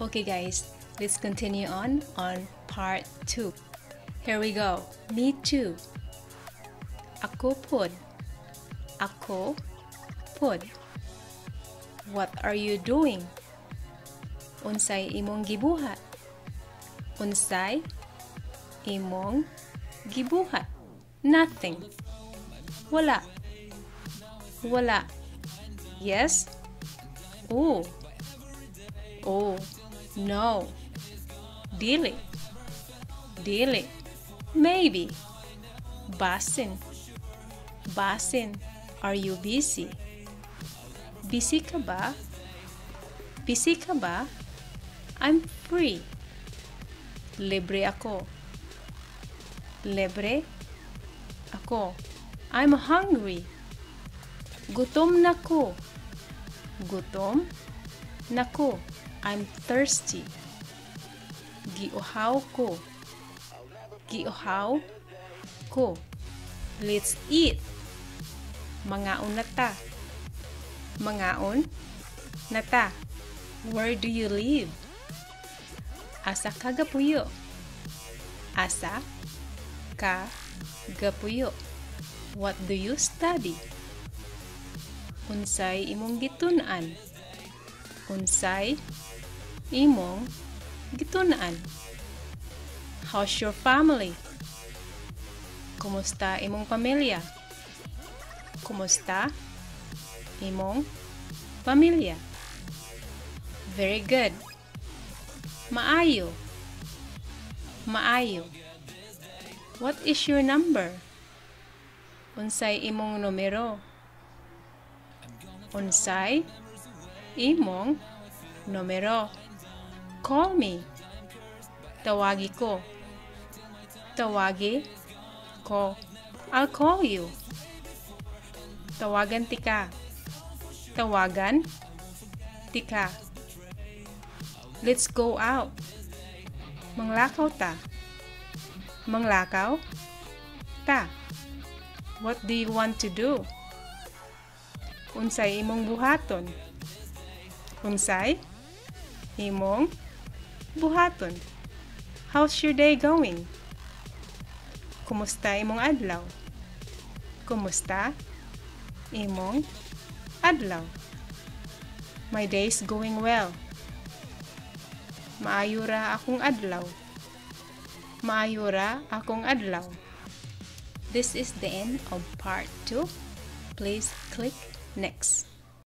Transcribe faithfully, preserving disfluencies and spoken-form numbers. Okay guys, let's continue on on part two. Here we go. Me too. Ako pod. Ako pod. What are you doing? Unsay imong gibuhat? Unsay imong gibuhat? Nothing. Wala. Wala. Yes. Oh. Oh. No. Dili. Dili. Maybe. Basin. Basin. Are you busy? Busy ka ba? Busy ka ba? I'm free. Libre ako. Libre ako. I'm hungry. Gutom na ko. Gutom na ko. I'm thirsty. Giohaw ko. Giohaw ko. Let's eat. Mangaon na ta. Mangaon na ta. Where do you live? Asa ka gapuyo. Asa ka gapuyo. What do you study? Unsay imong gitun-an? Unsay imong gitunaan. How's your family? Kumusta imong pamilya? Kumusta imong pamilya? Very good. Maayo. Maayo. What is your number? Unsay imong numero? Unsay imong numero? Call me. Tawagi ko. Tawagi ko. I'll call you. Tawagan tika. Tawagan tika. Let's go out. Manglakaw ta. Manglakaw ta. What do you want to do? Unsay imong buhaton? Unsay imong buhaton. How's your day going? Kumusta imong adlaw? Kumusta imong adlaw? My day's going well. Maayo ra akong adlaw. Maayo ra akong adlaw. This is the end of part two. Please click next.